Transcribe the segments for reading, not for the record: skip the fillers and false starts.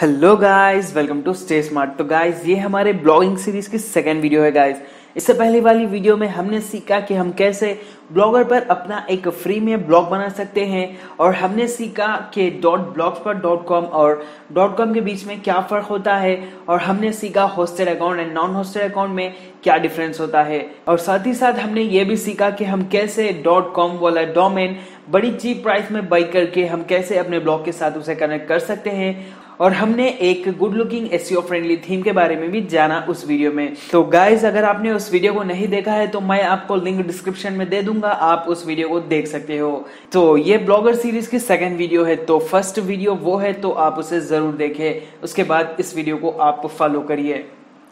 Hello guys, welcome to Stay Smart. तो guys, ये हमारे ब्लॉगिंग सीरीज की सेकंड वीडियो है। गाइस, इससे पहले वाली वीडियो में हमने सीखा कि हम कैसे ब्लॉगर पर अपना एक फ्री में ब्लॉग बना सकते हैं, और हमने सीखा कि .blogspot.com और .com के बीच में क्या फ़र्क होता है, और हमने सीखा hosted account and non hosted account में क्या डिफरेंस होता है, और साथ ही साथ हमने ये भी सीखा कि हम कैसे .com वाला डोमेन बड़ी चीप प्राइस में बाई करके हम कैसे अपने ब्लॉग के साथ उसे कनेक्ट कर सकते हैं, और हमने एक good looking SEO friendly theme के बारे में भी जाना उस वीडियो में। तो गाइज, अगर आपने उस वीडियो को नहीं देखा है तो मैं आपको लिंक डिस्क्रिप्शन में दे दूंगा, आप उस वीडियो को देख सकते हो। तो ये ब्लॉगर सीरीज की सेकंड वीडियो है, तो फर्स्ट वीडियो वो है, तो आप उसे जरूर देखें, उसके बाद इस वीडियो को आप फॉलो करिए।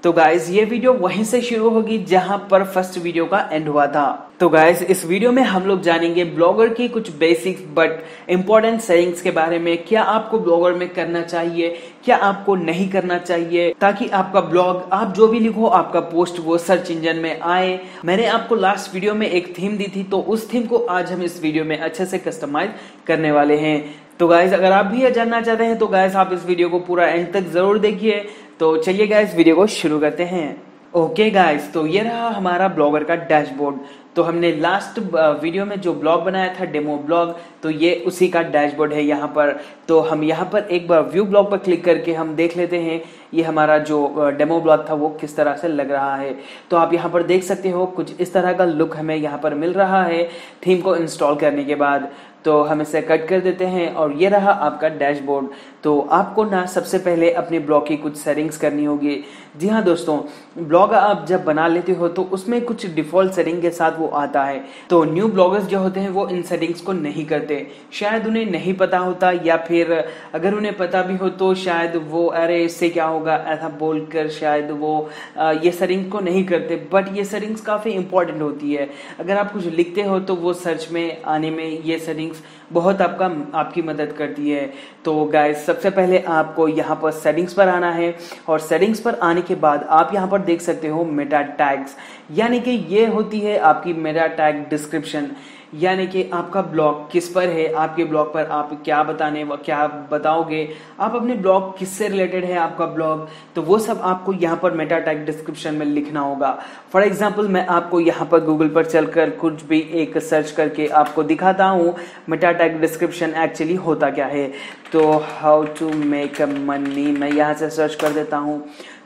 तो गाइज, ये वीडियो वहीं से शुरू होगी जहां पर फर्स्ट वीडियो का एंड हुआ था। तो गाइज, इस वीडियो में हम लोग जानेंगे ब्लॉगर की कुछ बेसिक बट इम्पोर्टेंट सेटिंग्स के बारे में। क्या आपको ब्लॉगर में करना चाहिए, क्या आपको नहीं करना चाहिए, ताकि आपका ब्लॉग, आप जो भी लिखो, आपका पोस्ट वो सर्च इंजन में आए। मैंने आपको लास्ट वीडियो में एक थीम दी थी, तो उस थीम को आज हम इस वीडियो में अच्छे से कस्टमाइज करने वाले हैं। तो गाइज, अगर आप भी ये जानना चाहते हैं तो गाइज, आप इस वीडियो को पूरा एंड तक जरूर देखिए। तो चलिए गाइज, वीडियो को शुरू करते हैं। ओके गाइज, तो ये रहा हमारा ब्लॉगर का डैशबोर्ड। तो हमने लास्ट वीडियो में जो ब्लॉग बनाया था, डेमो ब्लॉग, तो ये उसी का डैशबोर्ड है यहाँ पर। तो हम यहाँ पर एक बार व्यू ब्लॉग पर क्लिक करके हम देख लेते हैं ये हमारा जो डेमो ब्लॉग था वो किस तरह से लग रहा है। तो आप यहाँ पर देख सकते हो कुछ इस तरह का लुक हमें यहाँ पर मिल रहा है थीम को इंस्टॉल करने के बाद। तो हम इसे कट कर देते हैं, और ये रहा आपका डैशबोर्ड। तो आपको ना सबसे पहले अपने ब्लॉग की कुछ सेटिंग्स करनी होगी। जी हाँ दोस्तों, ब्लॉग आप जब बना लेते हो तो उसमें कुछ डिफ़ॉल्ट सेटिंग के साथ वो आता है। तो न्यू ब्लॉगर्स जो होते हैं वो इन सेटिंग्स को नहीं करते, शायद उन्हें नहीं पता होता, या फिर अगर उन्हें पता भी हो तो शायद वो अरे इससे क्या होगा ऐसा बोलकर शायद वो ये सेटिंग्स को नहीं करते। बट ये सेटिंग्स काफ़ी इंपॉर्टेंट होती है। अगर आप कुछ लिखते हो तो वो सर्च में आने में ये सेटिंग्स बहुत आपकी मदद करती है। तो गाइस, सबसे पहले आपको यहाँ पर सेटिंग्स पर आना है, और सेटिंग्स पर आने के बाद आप यहाँ पर देख सकते हो मेटा टैग्स, यानी कि ये होती है आपकी मेटा टैग डिस्क्रिप्शन, यानी कि आपका ब्लॉग किस पर है, आपके ब्लॉग पर आप क्या बताओगे, आप अपने ब्लॉग किससे रिलेटेड है आपका ब्लॉग, तो वो सब आपको यहाँ पर मेटा टैग डिस्क्रिप्शन में लिखना होगा। फॉर एग्जांपल, मैं आपको यहाँ पर गूगल पर चलकर कुछ भी एक सर्च करके आपको दिखाता हूँ मेटा टैग डिस्क्रिप्शन एक्चुअली होता क्या है। तो हाउ टू मेक मनी मैं यहाँ से सर्च कर देता हूँ,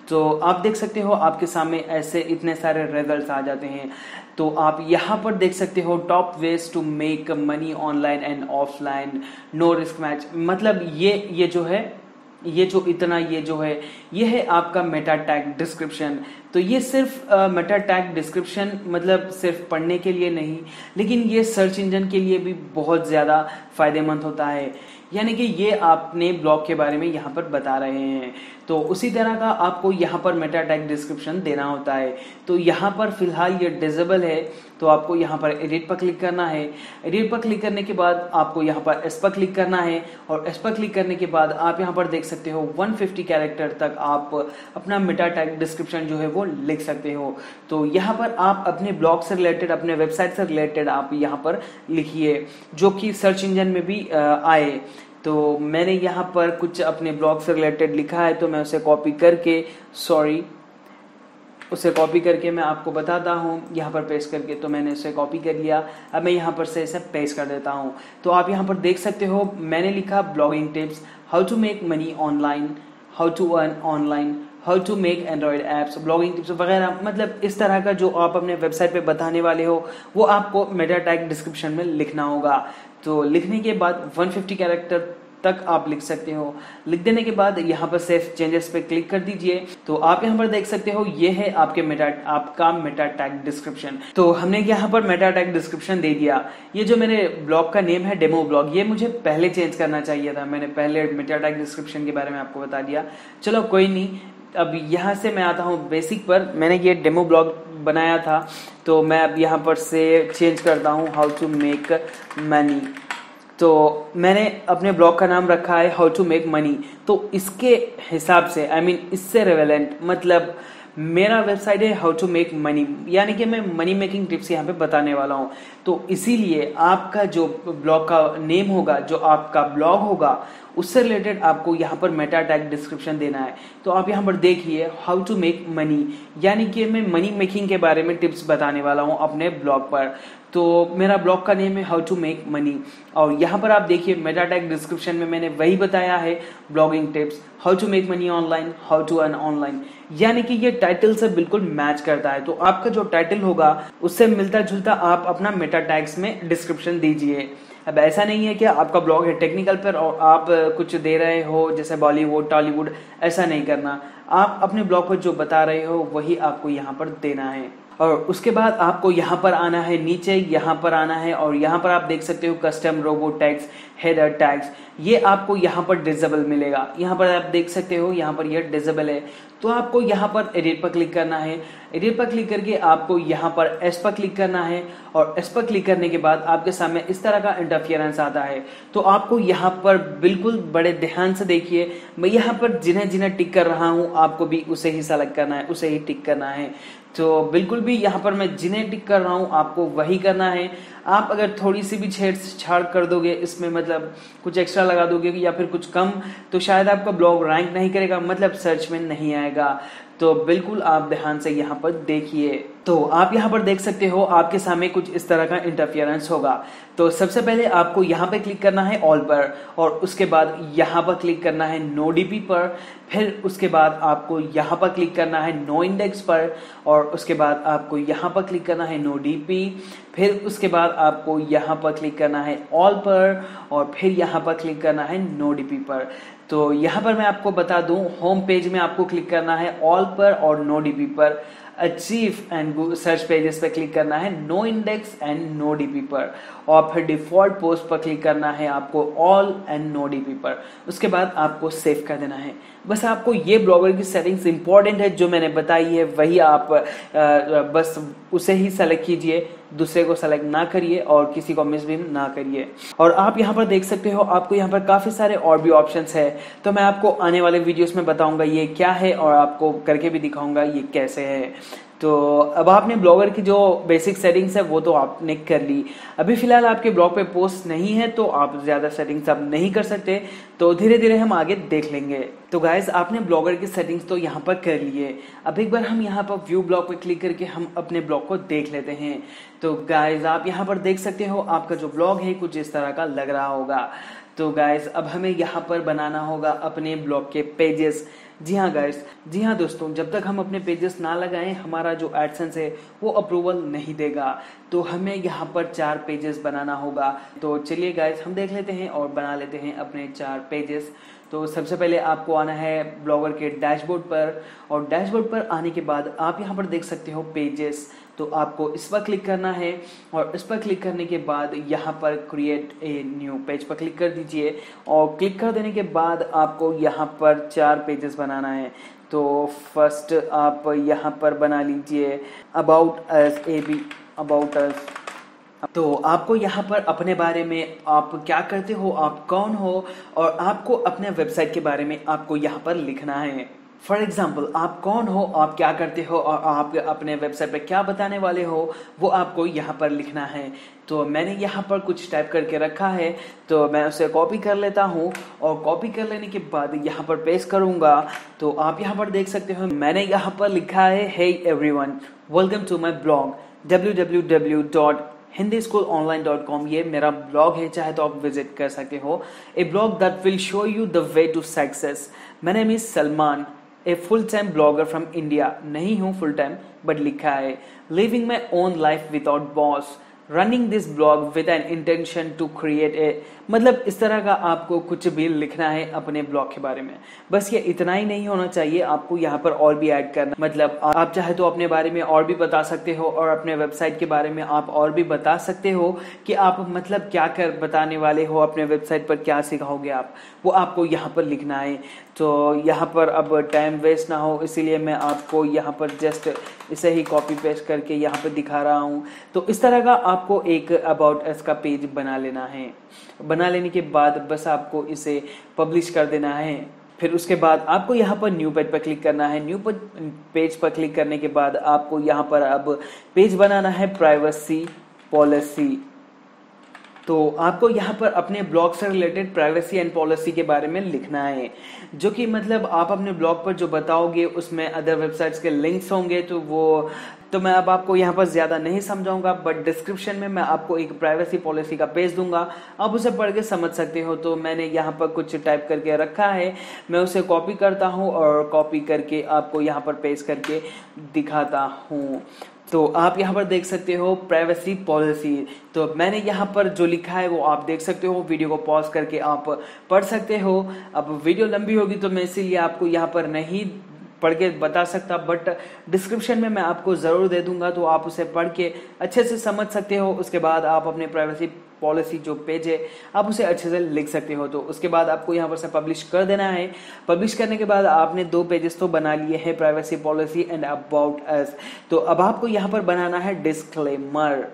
तो आप देख सकते हो आपके सामने ऐसे इतने सारे रिजल्ट आ जाते हैं। तो आप यहाँ पर देख सकते हो top ways to make money online and offline, no risk match, मतलब ये है आपका मेटा टैग डिस्क्रिप्शन। तो ये सिर्फ मेटा टैग डिस्क्रिप्शन मतलब सिर्फ पढ़ने के लिए नहीं, लेकिन ये सर्च इंजन के लिए भी बहुत ज़्यादा फ़ायदेमंद होता है, यानी कि ये आपने ब्लॉग के बारे में यहाँ पर बता रहे हैं। तो उसी तरह का आपको यहाँ पर मेटा टैग डिस्क्रिप्शन देना होता है। तो यहाँ पर फिलहाल ये डिसेबल है, तो आपको यहाँ पर एडिट पर क्लिक करना है। एडिट पर क्लिक करने के बाद आपको यहाँ पर एस पर क्लिक करना है, और एस पर क्लिक करने के बाद आप यहाँ पर देख सकते हो 150 कैरेक्टर तक आप अपना मेटा टैग डिस्क्रिप्शन जो है वो लिख सकते हो। तो यहाँ पर आप अपने ब्लॉग से रिलेटेड, अपने वेबसाइट से रिलेटेड आप यहाँ पर लिखिए, जो कि सर्च इंजन में भी आए। तो मैंने यहाँ पर कुछ अपने ब्लॉग से रिलेटेड लिखा है, तो मैं उसे कॉपी करके मैं आपको बताता हूँ यहाँ पर पेस्ट करके। तो मैंने उसे कॉपी कर लिया, अब मैं यहाँ पर से इसे पेस्ट कर देता हूँ। तो आप यहाँ पर देख सकते हो मैंने लिखा blogging tips, how to make money online, how to earn online, how to make Android apps, blogging tips वगैरह, मतलब इस तरह का जो आप अपने वेबसाइट पे बताने वाले हो वो आपको मेटा टैग डिस्क्रिप्शन में लिखना होगा। तो लिखने के बाद 150 कैरेक्टर तक आप लिख सकते हो। लिख देने के बाद यहाँ पर सेव चेंजेस पे क्लिक कर दीजिए। तो आप यहाँ पर देख सकते हो ये है आपके आपका मेटा टैग डिस्क्रिप्शन। तो हमने यहाँ पर मेटा टैग डिस्क्रिप्शन दे दिया। ये जो मेरे ब्लॉग का नेम है डेमो ब्लॉग, ये मुझे पहले चेंज करना चाहिए था, मैंने पहले मेटा टैग डिस्क्रिप्शन के बारे में आपको बता दिया। चलो कोई नहीं, अब यहाँ से मैं आता हूँ बेसिक पर। मैंने ये डेमो ब्लॉग बनाया था, तो मैं अब यहाँ पर से चेंज करता हूँ हाउ टू मेक मनी। तो मैंने अपने ब्लॉग का नाम रखा है हाउ टू मेक मनी। तो इसके हिसाब से इससे रेलेवेंट, मतलब मेरा वेबसाइट है हाउ टू मेक मनी, यानी कि मैं मनी मेकिंग टिप्स यहाँ पे बताने वाला हूँ। तो इसीलिए आपका जो ब्लॉग का नेम होगा, जो आपका ब्लॉग होगा, उससे रिलेटेड आपको यहाँ पर मेटा टैग डिस्क्रिप्शन देना है। तो आप यहाँ पर देखिए हाउ टू मेक मनी, यानी कि मैं मनी मेकिंग के बारे में टिप्स बताने वाला हूँ अपने ब्लॉग पर। तो मेरा ब्लॉग का नेम है हाउ टू मेक मनी, और यहाँ पर आप देखिए मेटा टैग डिस्क्रिप्शन में मैंने वही बताया है, blogging tips, how to make money online, how to earn online, यानी कि ये टाइटल से बिल्कुल मैच करता है। तो आपका जो टाइटल होगा उससे मिलता जुलता आप अपना मेटा टैग्स में डिस्क्रिप्शन दीजिए। अब ऐसा नहीं है कि आपका ब्लॉग है टेक्निकल पर और आप कुछ दे रहे हो जैसे बॉलीवुड टॉलीवुड, ऐसा नहीं करना। आप अपने ब्लॉग को जो बता रहे हो वही आपको यहाँ पर देना है। और उसके बाद आपको यहाँ पर आना है, नीचे यहाँ पर आना है, और यहाँ पर आप देख सकते हो custom robo tags, header tags, ये आपको यहाँ पर डिसेबल मिलेगा। यहाँ पर आप देख सकते हो यहाँ पर ये डिसेबल है। तो आपको यहाँ पर एडिट पर क्लिक करना है। एडिट पर क्लिक करके आपको यहाँ पर एस पर क्लिक करना है, और एस पर क्लिक करने के बाद आपके सामने इस तरह का इंटरफियरेंस आता है। तो आपको यहाँ पर बिल्कुल बड़े ध्यान से देखिए, मैं यहाँ पर जिन्हें जिन्हें टिक कर रहा हूँ आपको भी उसे ही सेलेक्ट करना है, उसे ही टिक करना है। तो बिल्कुल भी यहाँ पर मैं जिन्हें टिक कर रहा हूँ आपको वही करना है। आप अगर थोड़ी सी भी छेड़छाड़ कर दोगे इसमें, मतलब कुछ एक्स्ट्रा लगा दोगे या फिर कुछ कम, तो शायद आपका ब्लॉग रैंक नहीं करेगा, मतलब सर्च में नहीं आएगा। तो बिल्कुल आप ध्यान से यहाँ पर देखिए। तो आप यहाँ पर देख सकते हो आपके सामने कुछ इस तरह का इंटरफियरेंस होगा। तो सबसे पहले आपको यहाँ पे क्लिक करना है ऑल पर, और उसके बाद यहाँ पर क्लिक करना है नो डीपी पर, फिर उसके बाद आपको यहाँ पर क्लिक करना है नो इंडेक्स पर, और उसके बाद आपको यहाँ पर क्लिक करना है नो डीपी, फिर उसके बाद आपको यहाँ पर क्लिक करना है ऑल पर, और फिर यहाँ पर क्लिक करना है नो डीपी पर। तो यहाँ पर मैं आपको बता दूँ, होम पेज में आपको क्लिक करना है ऑल पर और नो डीपी पर, अचीव एंड सर्च पेजेस पर क्लिक करना है no index and no DP पर, और फिर डिफ़ॉल्ट पोस्ट पर क्लिक करना है आपको ऑल एंड नो डीपी पर। उसके बाद आपको सेव कर देना है। बस आपको ये ब्लॉगर की सेटिंग्स इंपॉर्टेंट है जो मैंने बताई है, वही आप बस उसे ही सेलेक्ट कीजिए, दूसरे को सेलेक्ट ना करिए और किसी को मिस भी ना करिए। और आप यहाँ पर देख सकते हो आपको यहाँ पर काफ़ी सारे और भी ऑप्शंस है। तो मैं आपको आने वाले वीडियोस में बताऊंगा ये क्या है, और आपको करके भी दिखाऊंगा ये कैसे है। तो अब आपने ब्लॉगर की जो बेसिक सेटिंग्स है वो तो आपने कर ली। अभी फ़िलहाल आपके ब्लॉग पे पोस्ट नहीं है तो आप ज़्यादा सेटिंग्स आप नहीं कर सकते, तो धीरे धीरे हम आगे देख लेंगे। तो गाइज आपने ब्लॉगर की सेटिंग्स तो यहाँ पर कर लिए। अब एक बार हम यहाँ पर व्यू ब्लॉग पे क्लिक करके हम अपने ब्लॉग को देख लेते हैं। तो गाइज आप यहाँ पर देख सकते हो आपका जो ब्लॉग है कुछ इस तरह का लग रहा होगा। तो गाइज अब हमें यहाँ पर बनाना होगा अपने ब्लॉग के पेजेस। जी हाँ गाइस, जी हाँ दोस्तों, जब तक हम अपने पेजेस ना लगाएं हमारा जो एडसेंस है वो अप्रूवल नहीं देगा। तो हमें यहाँ पर 4 पेजेस बनाना होगा। तो चलिए गाइस हम देख लेते हैं और बना लेते हैं अपने 4 पेजेस। तो सबसे पहले आपको आना है ब्लॉगर के डैशबोर्ड पर, और डैशबोर्ड पर आने के बाद आप यहाँ पर देख सकते हो पेजेस। तो आपको इस पर क्लिक करना है, और इस पर क्लिक करने के बाद यहाँ पर क्रिएट ए न्यू पेज पर क्लिक कर दीजिए, और क्लिक कर देने के बाद आपको यहाँ पर 4 पेजेस बनाना है। तो फर्स्ट आप यहाँ पर बना लीजिए about us, A B about us. तो आपको यहाँ पर अपने बारे में, आप क्या करते हो, आप कौन हो, और आपको अपने वेबसाइट के बारे में आपको यहाँ पर लिखना है। फॉर एग्ज़ाम्पल आप कौन हो, आप क्या करते हो, और आप अपने वेबसाइट पर क्या बताने वाले हो वो आपको यहाँ पर लिखना है। तो मैंने यहाँ पर कुछ टाइप करके रखा है, तो मैं उसे कॉपी कर लेता हूँ, और कॉपी कर लेने के बाद यहाँ पर पेस्ट करूँगा। तो आप यहाँ पर देख सकते हो मैंने यहाँ पर लिखा है, hey everyone welcome to my blog www.hindischoolonline.com। ये मेरा ब्लॉग है, चाहे तो आप विजिट कर सकते हो। A blog that will show you the way to success. My name is Salman, a full time blogger from India. नहीं हूँ फुल टाइम बट लिखा है। Living my own life without boss, running this blog with an intention to create a, मतलब इस तरह का आपको कुछ भी लिखना है अपने ब्लॉग के बारे में। बस ये इतना ही नहीं होना चाहिए, आपको यहाँ पर और भी ऐड करना, मतलब आप चाहे तो अपने बारे में और भी बता सकते हो, और अपने वेबसाइट के बारे में आप और भी बता सकते हो कि आप मतलब क्या कर बताने वाले हो, अपने वेबसाइट पर क्या सिखाओगे आप, वो आपको यहाँ पर लिखना है। तो यहाँ पर अब टाइम वेस्ट ना हो इसीलिए मैं आपको यहाँ पर जस्ट इसे ही कॉपी पेस्ट करके यहाँ पर दिखा रहा हूँ। तो इस तरह का आपको एक अबाउट अस का पेज बना लेना है। बना लेने के बाद बस आपको इसे पब्लिश कर देना है। फिर उसके बाद आपको यहाँ पर न्यू पेज पर क्लिक करना है। न्यू पेज पर क्लिक करने के बाद आपको यहाँ पर अब पेज बनाना है प्राइवेसी पॉलिसी। तो आपको यहाँ पर अपने ब्लॉग से रिलेटेड प्राइवेसी एंड पॉलिसी के बारे में लिखना है, जो कि मतलब आप अपने ब्लॉग पर जो बताओगे उसमें अदर वेबसाइट्स के लिंक्स होंगे। तो मैं अब आपको यहाँ पर ज़्यादा नहीं समझाऊंगा, बट डिस्क्रिप्शन में मैं आपको एक प्राइवेसी पॉलिसी का पेज दूंगा, आप उसे पढ़ के समझ सकते हो। तो मैंने यहाँ पर कुछ टाइप करके रखा है, मैं उसे कॉपी करता हूँ और कॉपी करके आपको यहाँ पर पेस्ट करके दिखाता हूँ। तो आप यहाँ पर देख सकते हो प्राइवेसी पॉलिसी। तो मैंने यहाँ पर जो लिखा है वो आप देख सकते हो, वीडियो को पॉज करके आप पढ़ सकते हो। अब वीडियो लंबी होगी तो मैं इसीलिए आपको यहाँ पर नहीं पढ़ के बता सकता, बट डिस्क्रिप्शन में मैं आपको ज़रूर दे दूंगा, तो आप उसे पढ़ के अच्छे से समझ सकते हो। उसके बाद आप अपने प्राइवेसी पॉलिसी जो पेज है आप उसे अच्छे से लिख सकते हो। तो उसके बाद आपको यहाँ पर से पब्लिश कर देना है। पब्लिश करने के बाद आपने दो पेजेस तो बना लिए हैं, privacy policy and about us. तो अब आपको यहाँ पर बनाना है डिस्क्लेमर।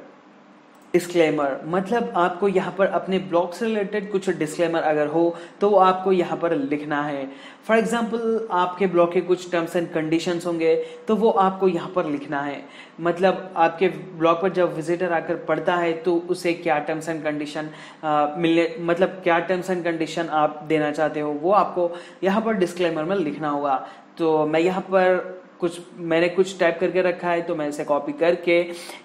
डिस्क्लेमर मतलब आपको यहाँ पर अपने ब्लॉग से रिलेटेड कुछ डिस्क्लेमर अगर हो तो वो आपको यहाँ पर लिखना है। फॉर एग्जाम्पल आपके ब्लॉग के कुछ टर्म्स एंड कंडीशंस होंगे तो वो आपको यहाँ पर लिखना है। मतलब आपके ब्लॉग पर जब विजिटर आकर पढ़ता है तो उसे क्या टर्म्स एंड कंडीशन मिलने, मतलब क्या टर्म्स एंड कंडीशन आप देना चाहते हो वो आपको यहाँ पर डिस्क्लेमर में लिखना होगा। तो मैं यहाँ पर मैंने कुछ टाइप करके रखा है, तो मैं इसे कॉपी करके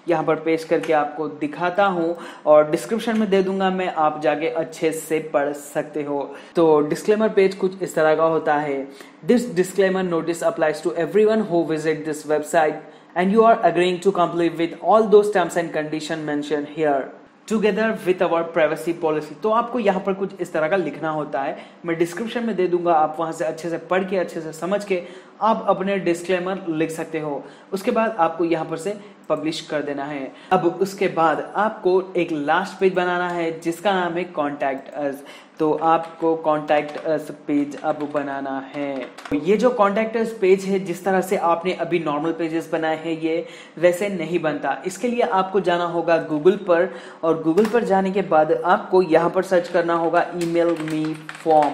यहाँ पर पेस्ट करके आपको दिखाता हूँ और डिस्क्रिप्शन में दे दूंगा मैं, आप जाके अच्छे से पढ़ सकते हो। तो डिस्क्लेमर पेज कुछ इस तरह का होता है। This disclaimer notice applies to everyone who visit this website and you are agreeing to comply with all those terms and condition mention here together with our privacy policy. तो आपको यहाँ पर कुछ इस तरह का लिखना होता है, मैं डिस्क्रिप्शन में दे दूंगा, आप वहाँ से अच्छे से पढ़ के अच्छे से समझ के आप अपने डिस्क्लेमर लिख सकते हो। उसके बाद आपको यहाँ पर से पब्लिश कर देना है। अब उसके बाद आपको एक लास्ट पेज बनाना है जिसका नाम है कॉन्टैक्ट अस। तो आपको कॉन्टैक्ट अस पेज अब बनाना है। ये जो कॉन्टैक्ट अस पेज है, जिस तरह से आपने अभी नॉर्मल पेजेस बनाए हैं ये वैसे नहीं बनता। इसके लिए आपको जाना होगा गूगल पर, और गूगल पर जाने के बाद आपको यहाँ पर सर्च करना होगा ईमेल मी फॉर्म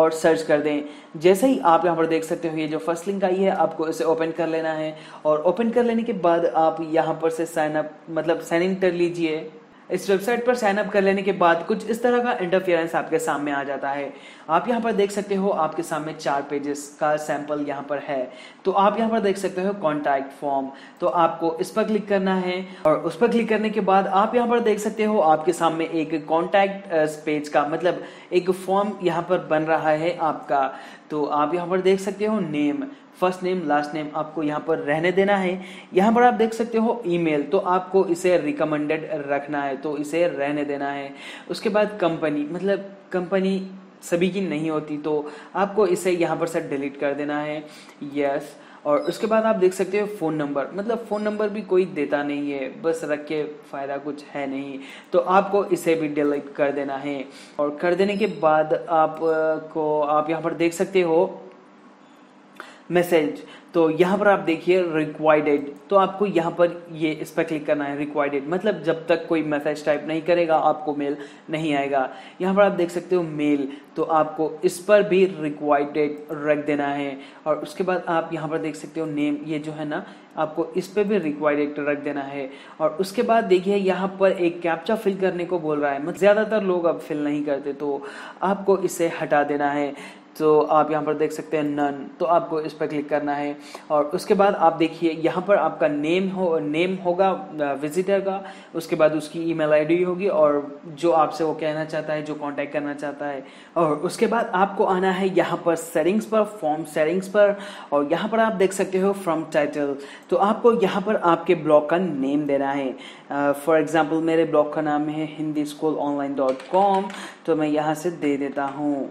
और सर्च कर दें। जैसे ही आप यहाँ पर देख सकते हो ये जो फर्स्ट लिंक आई है आपको इसे ओपन कर लेना है, और ओपन कर लेने के बाद आप यहाँ पर से साइन इन कर लीजिए। इस वेबसाइट पर साइन अप कर लेने के बाद कुछ इस तरह का इंटरफेरेंस आपके सामने आ जाता है। आप यहाँ पर देख सकते हो आपके सामने 4 पेजेस का सैंपल यहाँ पर है। तो आप यहाँ पर देख सकते हो कॉन्टैक्ट फॉर्म, तो आपको इस पर क्लिक करना है, और उस पर क्लिक करने के बाद आप यहाँ पर देख सकते हो आपके सामने एक कॉन्टैक्ट पेज का मतलब एक फॉर्म यहाँ पर बन रहा है आपका। तो आप यहाँ पर देख सकते हो name, first name, last name आपको यहाँ पर रहने देना है। यहाँ पर आप देख सकते हो ईमेल, तो आपको इसे रिकमेंडेड रखना है तो इसे रहने देना है। उसके बाद कंपनी, मतलब कंपनी सभी की नहीं होती तो आपको इसे यहाँ पर से डिलीट कर देना है, यस। और उसके बाद आप देख सकते हो फ़ोन नंबर, मतलब फ़ोन नंबर भी कोई देता नहीं है, बस रख के फ़ायदा कुछ है नहीं, तो आपको इसे भी डिलीट कर देना है। और कर देने के बाद आप यहाँ पर देख सकते हो मैसेज, तो यहाँ पर आप देखिए रिक्वायर्ड, तो आपको यहाँ पर ये इस पर क्लिक करना है। रिक्वायर्ड मतलब जब तक कोई मैसेज टाइप नहीं करेगा आपको मेल नहीं आएगा। यहाँ पर आप देख सकते हो मेल, तो आपको इस पर भी रिक्वायर्ड रख देना है। और उसके बाद आप यहाँ पर देख सकते हो नेम, ये जो है ना आपको इस पर भी रिक्वायर्ड रख देना है। और उसके बाद देखिए यहाँ पर एक कैप्चा फिल करने को बोल रहा है, मतलब ज़्यादातर लोग अब फिल नहीं करते, तो आपको इसे हटा देना है। तो आप यहाँ पर देख सकते हैं नन, तो आपको इस पर क्लिक करना है। और उसके बाद आप देखिए यहाँ पर आपका नेम होगा विजिटर का, उसके बाद उसकी ईमेल आईडी होगी और जो आपसे वो कहना चाहता है, जो कांटेक्ट करना चाहता है। और उसके बाद आपको आना है यहाँ पर सेटिंग्स पर, फॉर्म सेटिंग्स पर, और यहाँ पर आप देख सकते हो फ्रॉम टाइटल, तो आपको यहाँ पर आपके ब्लॉग का नेम देना है। फॉर एग्जाम्पल मेरे ब्लॉग का नाम है hindischoolanline.com, तो मैं यहाँ से दे देता हूँ।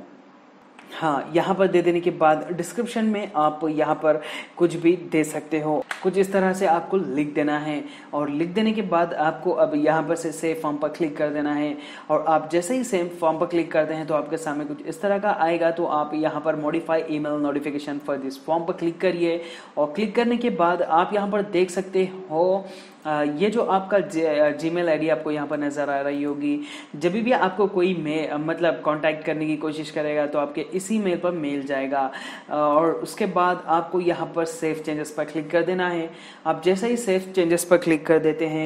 हाँ, यहाँ पर दे देने के बाद डिस्क्रिप्शन में आप यहाँ पर कुछ भी दे सकते हो, कुछ इस तरह से आपको लिख देना है। और लिख देने के बाद आपको अब यहाँ पर से सेव फॉर्म पर क्लिक कर देना है। और आप जैसे ही सेव फॉर्म पर क्लिक करते हैं तो आपके सामने कुछ इस तरह का आएगा। तो आप यहाँ पर modify email notification for this form पर क्लिक करिए, और क्लिक करने के बाद आप यहाँ पर देख सकते हो ये जो आपका जीमेल आईडी आपको यहाँ पर नज़र आ रही होगी। जब भी आपको कोई मतलब कांटेक्ट करने की कोशिश करेगा तो आपके इस इसी मेल पर मेल जाएगा। और उसके बाद आपको यहाँ पर सेव चेंजेस पर क्लिक कर देना है। आप जैसे ही सेव चेंजेस पर क्लिक कर देते हैं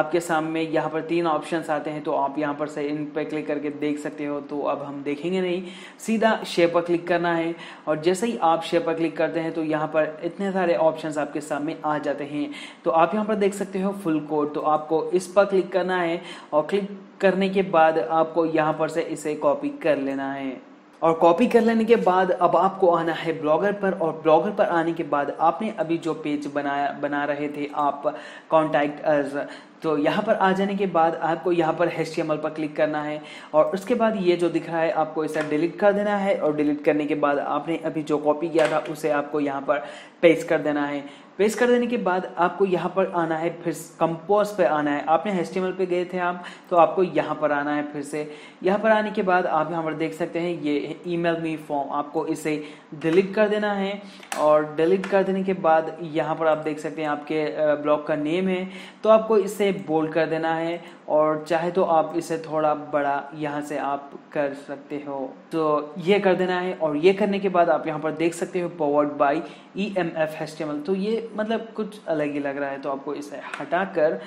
आपके सामने यहाँ पर तीन ऑप्शंस आते हैं, तो आप यहाँ पर इन पर क्लिक करके देख सकते हो। तो अब हम देखेंगे नहीं, सीधा शेयर पर क्लिक करना है। और जैसे ही आप शेयर पर क्लिक करते हैं तो यहाँ पर इतने सारे ऑप्शंस आपके सामने आ जाते हैं। तो आप यहाँ पर देख सकते हो फुल कोड, तो आपको इस पर क्लिक करना है और क्लिक करने के बाद आपको यहाँ पर से इसे कॉपी कर लेना है। और कॉपी कर लेने के बाद अब आपको आना है ब्लॉगर पर। और ब्लॉगर पर आने के बाद आपने अभी जो पेज बना रहे थे आप कॉन्टैक्ट अस, तो यहाँ पर आ जाने के बाद आपको यहाँ पर HTML पर क्लिक करना है। और उसके बाद ये जो दिख रहा है आपको इसे डिलीट कर देना है। और डिलीट करने के बाद आपने अभी जो कॉपी किया था उसे आपको यहाँ पर पेस्ट कर देना है। पेस्ट कर देने के बाद आपको यहाँ पर आना है, फिर कंपोज पे आना है। आपने HTML पे गए थे आप, तो आपको यहाँ पर आना है फिर से। यहाँ पर आने के बाद आप यहाँ पर देख सकते हैं ये ईमेल मी फॉर्म, आपको इसे डिलीट कर देना है। और डिलीट कर देने के बाद यहाँ पर आप देख सकते हैं आपके ब्लॉग का नेम है, तो आपको इसे बोल्ड कर देना है। और चाहे तो आप इसे थोड़ा बड़ा यहाँ से आप कर सकते हो, तो ये कर देना है। और ये करने के बाद आप यहाँ पर देख सकते हो पावर्ड बाय EMF HTML, तो ये मतलब कुछ अलग ही लग रहा है। तो आपको इसे हटाकर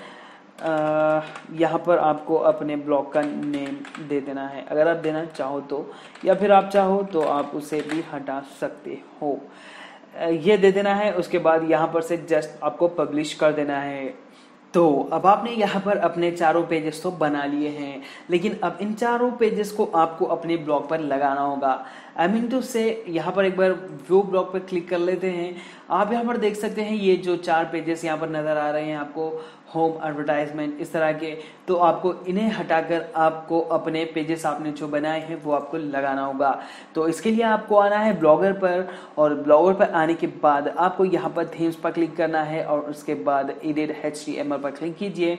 यहाँ पर आपको अपने ब्लॉग का नेम दे देना है अगर आप देना चाहो तो, या फिर आप चाहो तो आप उसे भी हटा सकते हो। ये दे देना है। उसके बाद यहाँ पर से जस्ट आपको पब्लिश कर देना है। तो अब आपने यहाँ पर अपने चारों पेजेस तो बना लिए हैं, लेकिन अब इन चारों पेजेस को आपको अपने ब्लॉग पर लगाना होगा। आई मीन टू से यहाँ पर एक बार व्यू ब्लॉग पर क्लिक कर लेते हैं। आप यहाँ पर देख सकते हैं ये जो चार पेजेस यहाँ पर नज़र आ रहे हैं आपको, होम, एडवर्टाइजमेंट, इस तरह के, तो आपको इन्हें हटाकर आपको अपने पेजेस आपने जो बनाए हैं वो आपको लगाना होगा। तो इसके लिए आपको आना है ब्लॉगर पर। और ब्लॉगर पर आने के बाद आपको यहाँ पर थीम्स पर क्लिक करना है। और उसके बाद एडिट HTML पर क्लिक कीजिए।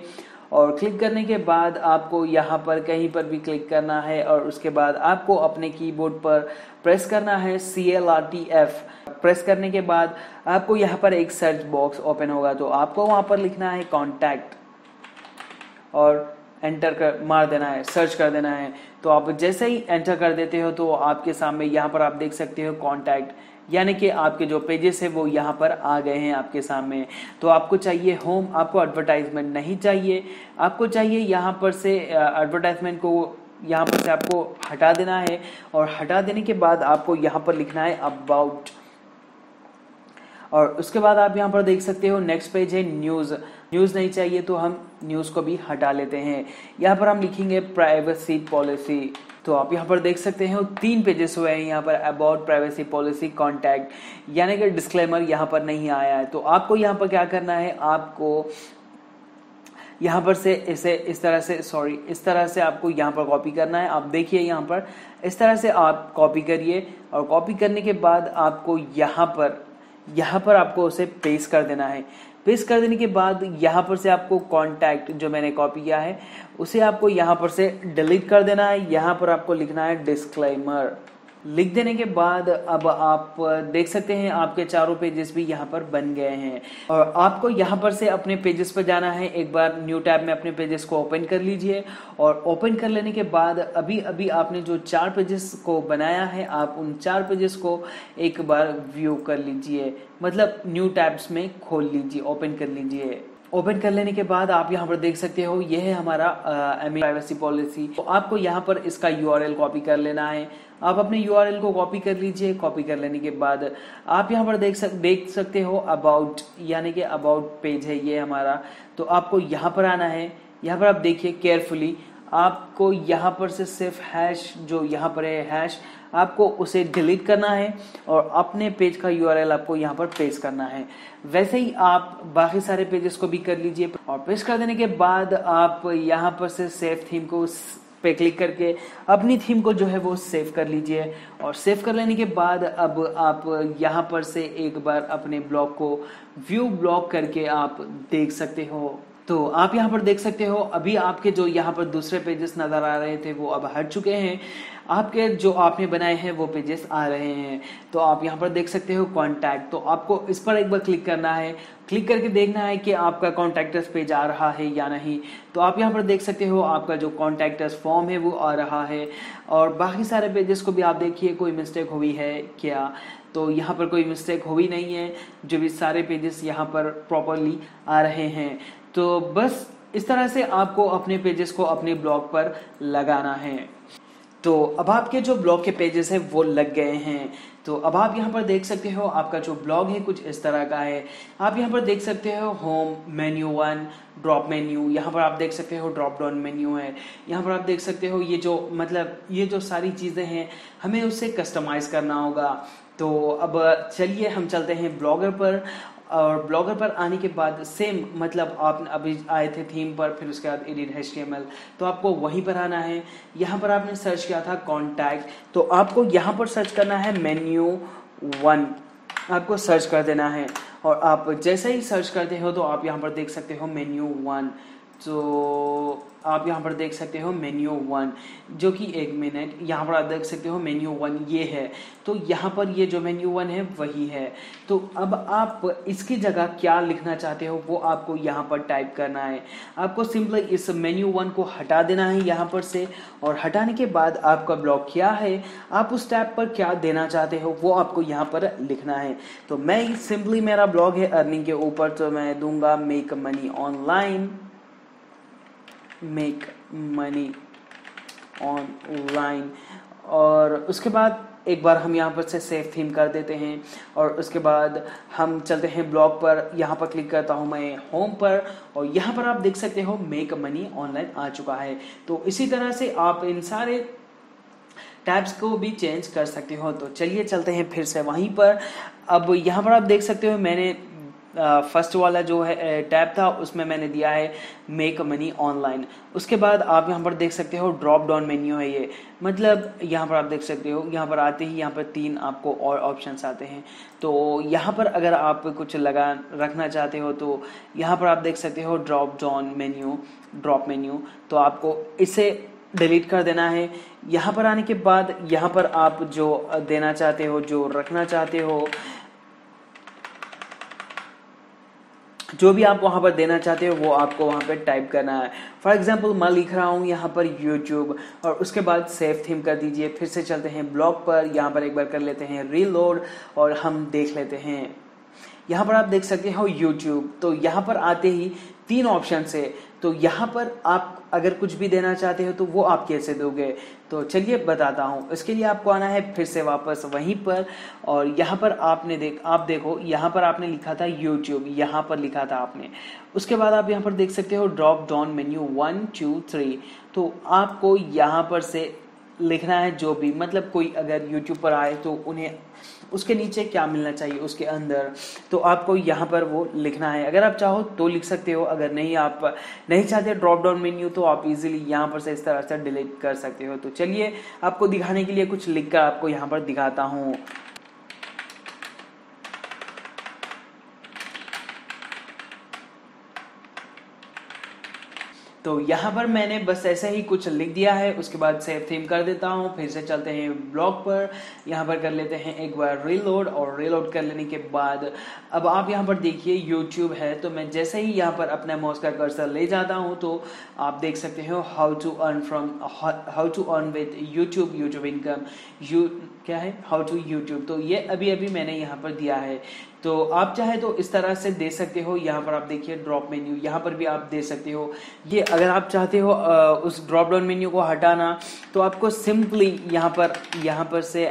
और क्लिक करने के बाद आपको यहाँ पर कहीं पर भी क्लिक करना है। और उसके बाद आपको अपने कीबोर्ड पर प्रेस करना है CTRL F। प्रेस करने के बाद आपको यहाँ पर एक सर्च बॉक्स ओपन होगा, तो आपको वहाँ पर लिखना है कॉन्टैक्ट और एंटर कर मार देना है, सर्च कर देना है। तो आप जैसे ही एंटर कर देते हो तो आपके सामने यहाँ पर आप देख सकते हो कॉन्टैक्ट, यानी कि आपके जो पेजेस है वो यहाँ पर आ गए हैं आपके सामने। तो आपको चाहिए होम, आपको एडवर्टाइजमेंट नहीं चाहिए, आपको चाहिए यहाँ पर से एडवर्टाइजमेंट को यहाँ पर से आपको हटा देना है। और हटा देने के बाद आपको यहाँ पर लिखना है अबाउट। और उसके बाद आप यहाँ पर देख सकते हो नेक्स्ट पेज है न्यूज़। न्यूज़ नहीं चाहिए तो हम न्यूज़ को भी हटा लेते हैं। यहाँ पर हम लिखेंगे प्राइवेसी पॉलिसी। तो आप यहाँ पर देख सकते हैं तीन पेजेस हुए हैं यहाँ पर, अबाउट, प्राइवेसी पॉलिसी, कॉन्टैक्ट, यानी कि डिस्क्लेमर यहाँ पर नहीं आया है। तो आपको यहाँ पर क्या करना है, आपको यहाँ पर से इसे इस तरह से आपको यहाँ पर कॉपी करना है। आप देखिए यहाँ पर इस तरह से आप कॉपी करिए। और कॉपी करने के बाद आपको यहाँ पर आपको उसे पेस्ट कर देना है। पेस्ट कर देने के बाद यहाँ पर से आपको कॉन्टैक्ट जो मैंने कॉपी किया है उसे आपको यहाँ पर से डिलीट कर देना है। यहाँ पर आपको लिखना है डिस्क्लेमर। लिख देने के बाद अब आप देख सकते हैं आपके चारों पेजेस भी यहाँ पर बन गए हैं। और आपको यहाँ पर से अपने पेजेस पर जाना है। एक बार न्यू टैब में अपने पेजेस को ओपन कर लीजिए। और ओपन कर लेने के बाद अभी आपने जो चार पेजेस को बनाया है आप उन चार पेजेस को एक बार व्यू कर लीजिए, मतलब न्यू टैब्स में खोल लीजिए, ओपन कर लीजिए। ओपन कर लेने के बाद आप यहाँ पर देख सकते हो यह है हमारा प्राइवेसी पॉलिसी। तो आपको यहाँ पर इसका URL कॉपी कर लेना है। आप अपने URL को कॉपी कर लीजिए। कॉपी कर लेने के बाद आप यहाँ पर देख सकते हो अबाउट, यानी कि अबाउट पेज है ये हमारा। तो आपको यहाँ पर आना है। यहाँ पर आप देखिए केयरफुली, आपको यहाँ पर से सिर्फ हैश, जो यहाँ पर है हैश, आपको उसे डिलीट करना है। और अपने पेज का URL आपको यहाँ पर पेस्ट करना है। वैसे ही आप बाकी सारे पेजेस को भी कर लीजिए। और पेस्ट कर देने के बाद आप यहाँ पर से सेव थीम को पे क्लिक करके अपनी थीम को जो है वो सेव कर लीजिए। और सेव कर लेने के बाद अब आप यहाँ पर से एक बार अपने ब्लॉग को व्यू ब्लॉग करके आप देख सकते हो। तो आप यहाँ पर देख सकते हो अभी आपके जो यहाँ पर दूसरे पेजेस नज़र आ रहे थे वो अब हट चुके हैं, आपके जो आपने बनाए हैं वो पेजेस आ रहे हैं। तो आप यहाँ पर देख सकते हो कॉन्टैक्ट, तो आपको इस पर एक बार क्लिक करना है, क्लिक करके देखना है कि आपका कॉन्टैक्टर्स पेज आ रहा है या नहीं। तो आप यहाँ पर देख सकते हो आपका जो कॉन्टैक्टर्स फॉर्म है वो आ रहा है, और बाकी सारे पेजेस को भी आप देखिए कोई मिस्टेक हुई है क्या। तो यहाँ पर कोई मिस्टेक हुई नहीं है, जो भी सारे पेजेस यहाँ पर प्रॉपरली आ रहे हैं। तो बस इस तरह से आपको अपने पेजेस को अपने ब्लॉग पर लगाना है। तो अब आपके जो ब्लॉग के पेजेस हैं वो लग गए हैं। तो अब आप यहाँ पर देख सकते हो आपका जो ब्लॉग है कुछ इस तरह का है। आप यहाँ पर देख सकते हो होम मेन्यू 1, ड्रॉप मेन्यू, यहाँ पर आप देख सकते हो ड्रॉप डाउन मेन्यू है। यहाँ पर आप देख सकते हो ये जो मतलब ये जो सारी चीज़ें हैं हमें उससे कस्टमाइज करना होगा। तो अब चलिए हम चलते हैं ब्लॉगर पर, और ब्लॉगर पर आने के बाद सेम मतलब आप अभी आए थे थीम पर, फिर उसके बाद एडिट HTML, तो आपको वहीं पर आना है। यहाँ पर आपने सर्च किया था कॉन्टैक्ट, तो आपको यहाँ पर सर्च करना है मेन्यू 1, आपको सर्च कर देना है। और आप जैसे ही सर्च करते हो तो आप यहाँ पर देख सकते हो मेन्यू 1, तो आप यहाँ पर देख सकते हो मेन्यू 1 जो कि एक मिनट यहाँ पर आप देख सकते हो मेन्यू 1 ये है। तो यहाँ पर ये जो मेन्यू 1 है वही है। तो अब आप इसकी जगह क्या लिखना चाहते हो वो आपको यहाँ पर टाइप करना है। आपको सिंपली इस मेन्यू 1 को हटा देना है यहाँ पर से, और हटाने के बाद आपका ब्लॉग क्या है, आप उस टैब पर क्या देना चाहते हो वो आपको यहाँ पर लिखना है। तो मैं सिंपली मेरा ब्लॉग है अर्निंग के ऊपर, तो मैं दूंगा make money online, make money online. और उसके बाद एक बार हम यहाँ पर से सेव थीम कर देते हैं, और उसके बाद हम चलते हैं ब्लॉग पर। यहाँ पर क्लिक करता हूँ मैं होम पर, और यहाँ पर आप देख सकते हो मेक मनी ऑनलाइन आ चुका है। तो इसी तरह से आप इन सारे टैब्स को भी चेंज कर सकते हो। तो चलिए चलते हैं फिर से वहीं पर। अब यहाँ पर आप देख सकते हो मैंने फर्स्ट वाला जो है टैब था उसमें मैंने दिया है मेक मनी ऑनलाइन। उसके बाद आप यहाँ पर देख सकते हो ड्रॉप डाउन मेन्यू है ये, मतलब यहाँ पर आप देख सकते हो यहाँ पर आते ही यहाँ पर 3 आपको और ऑप्शंस आते हैं। तो यहाँ पर अगर आप कुछ लगा रखना चाहते हो तो यहाँ पर आप देख सकते हो drop down menu, drop menu, तो आपको इसे डिलीट कर देना है। यहाँ पर आने के बाद यहाँ पर आप जो देना चाहते हो, जो रखना चाहते हो, जो भी आप वहाँ पर देना चाहते हो वो आपको वहाँ पर टाइप करना है। फॉर एग्जाम्पल मैं लिख रहा हूँ यहाँ पर यूट्यूब, और उसके बाद सेव थीम कर दीजिए। फिर से चलते हैं ब्लॉग पर, यहाँ पर एक बार कर लेते हैं रीलोड और हम देख लेते हैं। यहाँ पर आप देख सकते हो यूट्यूब, तो यहाँ पर आते ही 3 ऑप्शन है। तो यहाँ पर आप अगर कुछ भी देना चाहते हो तो वो आप कैसे दोगे, तो चलिए बताता हूँ। इसके लिए आपको आना है फिर से वापस वहीं पर, और यहाँ पर आपने आप देखो यहाँ पर आपने लिखा था YouTube, यहाँ पर लिखा था आपने। उसके बाद आप यहाँ पर देख सकते हो ड्रॉप डाउन मेन्यू 1 2 3, तो आपको यहाँ पर से लिखना है जो भी, मतलब कोई अगर YouTube पर आए तो उन्हें उसके नीचे क्या मिलना चाहिए उसके अंदर, तो आपको यहाँ पर वो लिखना है। अगर आप चाहो तो लिख सकते हो, अगर नहीं आप नहीं चाहते ड्रॉप डाउन मेन्यू तो आप इजीली यहाँ पर से इस तरह से डिलीट कर सकते हो। तो चलिए आपको दिखाने के लिए कुछ लिख कर आपको यहाँ पर दिखाता हूँ। तो यहाँ पर मैंने बस ऐसे ही कुछ लिख दिया है। उसके बाद सेव थीम कर देता हूँ, फिर से चलते हैं ब्लॉग पर। यहाँ पर कर लेते हैं एक बार रीलोड, और रीलोड कर लेने के बाद अब आप यहाँ पर देखिए यूट्यूब है। तो मैं जैसे ही यहाँ पर अपना माउस का कर्सर ले जाता हूँ तो आप देख सकते हो how to earn with YouTube income, क्या है हाउ टू यूट्यूब। तो ये अभी अभी मैंने यहाँ पर दिया है, तो आप चाहे तो इस तरह से दे सकते हो। यहाँ पर आप देखिए ड्रॉप मेन्यू, यहाँ पर भी आप दे सकते हो। ये अगर आप चाहते हो उस ड्रॉप डाउन मेन्यू को हटाना तो आपको सिंपली यहाँ पर से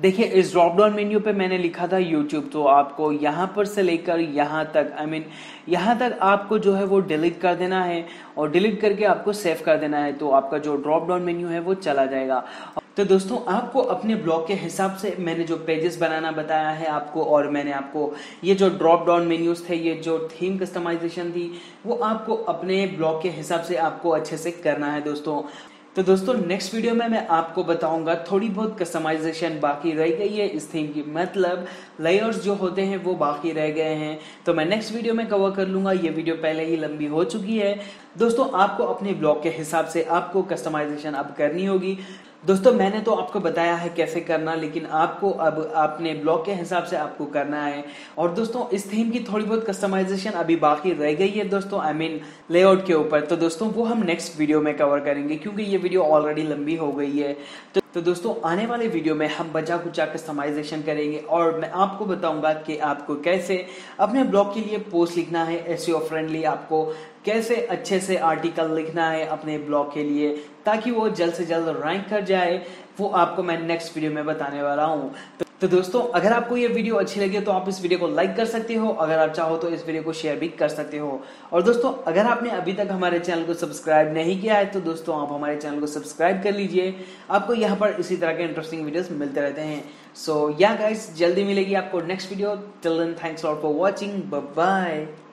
देखिए इस ड्रॉप डाउन मेन्यू पे मैंने लिखा था यूट्यूब, तो आपको यहाँ पर से लेकर यहाँ तक यहाँ तक आपको जो है वो डिलीट कर देना है, और डिलीट करके आपको सेव कर देना है। तो आपका जो ड्रॉप डाउन मेन्यू है वो चला जाएगा। तो दोस्तों आपको अपने ब्लॉग के हिसाब से मैंने जो पेजेस बनाना बताया है आपको, और मैंने आपको ये जो ड्रॉप डाउन मेन्यूज थे, ये जो थीम कस्टमाइजेशन थी, वो आपको अपने ब्लॉग के हिसाब से आपको अच्छे से करना है दोस्तों। तो दोस्तों नेक्स्ट वीडियो में मैं आपको बताऊंगा थोड़ी बहुत कस्टमाइजेशन बाकी रह गई है इस थीम की, मतलब लेयर्स जो होते हैं वो बाकी रह गए हैं तो मैं नेक्स्ट वीडियो में कवर कर लूँगा। ये वीडियो पहले ही लंबी हो चुकी है। दोस्तों आपको अपने ब्लॉग के हिसाब से आपको कस्टमाइजेशन अब करनी होगी। दोस्तों मैंने तो आपको बताया है कैसे करना, लेकिन आपको अब अपने ब्लॉग के हिसाब से आपको करना है। और दोस्तों इस थीम की थोड़ी बहुत कस्टमाइजेशन अभी बाकी रह गई है दोस्तों, आई मीन लेआउट के ऊपर, तो दोस्तों वो हम नेक्स्ट वीडियो में कवर करेंगे क्योंकि ये वीडियो ऑलरेडी लंबी हो गई है। तो दोस्तों आने वाले वीडियो में हम बचा कुचा कस्टमाइजेशन करेंगे और मैं आपको बताऊंगा कि आपको कैसे अपने ब्लॉग के लिए पोस्ट लिखना है एसईओ फ्रेंडली, आपको कैसे अच्छे से आर्टिकल लिखना है अपने ब्लॉग के लिए ताकि वो जल्द से जल्द रैंक कर जाए, वो आपको मैं नेक्स्ट वीडियो में बताने वाला हूँ। तो दोस्तों अगर आपको ये वीडियो अच्छी लगी तो आप इस वीडियो को लाइक कर सकते हो, अगर आप चाहो तो इस वीडियो को शेयर भी कर सकते हो। और दोस्तों अगर आपने अभी तक हमारे चैनल को सब्सक्राइब नहीं किया है तो दोस्तों आप हमारे चैनल को सब्सक्राइब कर लीजिए, आपको यहाँ पर इसी तरह के इंटरेस्टिंग वीडियोस मिलते रहते हैं। सो या गाइस जल्दी मिलेगी आपको next video. Till then thanks lot for watching, bye bye.